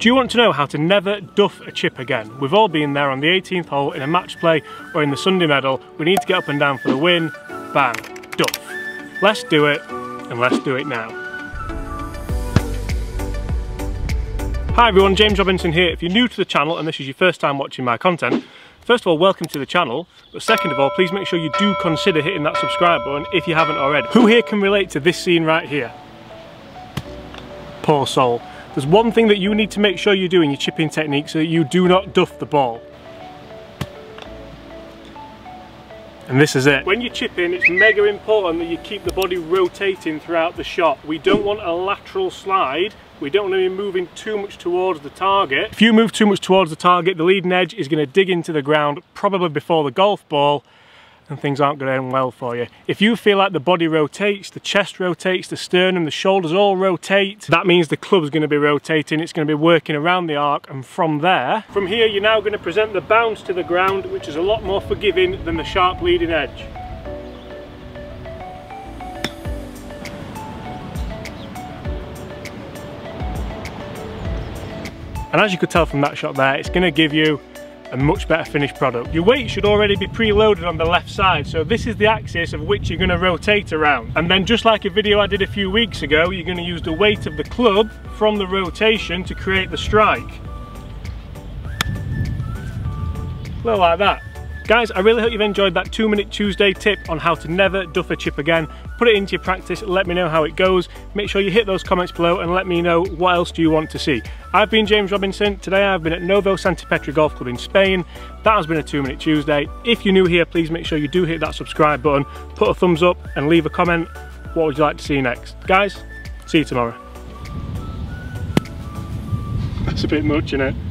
Do you want to know how to never duff a chip again? We've all been there on the 18th hole in a match play or in the Sunday medal. We need to get up and down for the win. Bang, duff. Let's do it, and let's do it now. Hi everyone, James Robinson here. If you're new to the channel and this is your first time watching my content, first of all, welcome to the channel, but second of all, please make sure you do consider hitting that subscribe button if you haven't already. Who here can relate to this scene right here? Poor soul. There's one thing that you need to make sure you do in your chipping technique so that you do not duff the ball. And this is it. When you're chipping, it's mega important that you keep the body rotating throughout the shot. We don't want a lateral slide. We don't want to be moving too much towards the target. If you move too much towards the target, the leading edge is going to dig into the ground probably before the golf ball, and things aren't going to end well for you. If you feel like the body rotates, the chest rotates, the sternum, the shoulders all rotate, that means the club's going to be rotating, it's going to be working around the arc, and from here you're now going to present the bounce to the ground, which is a lot more forgiving than the sharp leading edge. And as you could tell from that shot there, it's going to give you a much better finished product. Your weight should already be preloaded on the left side, so this is the axis of which you're going to rotate around. And then, just like a video I did a few weeks ago, you're going to use the weight of the club from the rotation to create the strike. A little like that. Guys, I really hope you've enjoyed that 2-minute Tuesday tip on how to never duff a chip again. Put it into your practice, let me know how it goes. Make sure you hit those comments below and let me know what else do you want to see. I've been James Robinson. Today I've been at Novo Santa Petri Golf Club in Spain. That has been a 2-minute Tuesday. If you're new here, please make sure you do hit that subscribe button, put a thumbs up and leave a comment. What would you like to see next? Guys, see you tomorrow. That's a bit much, isn't it?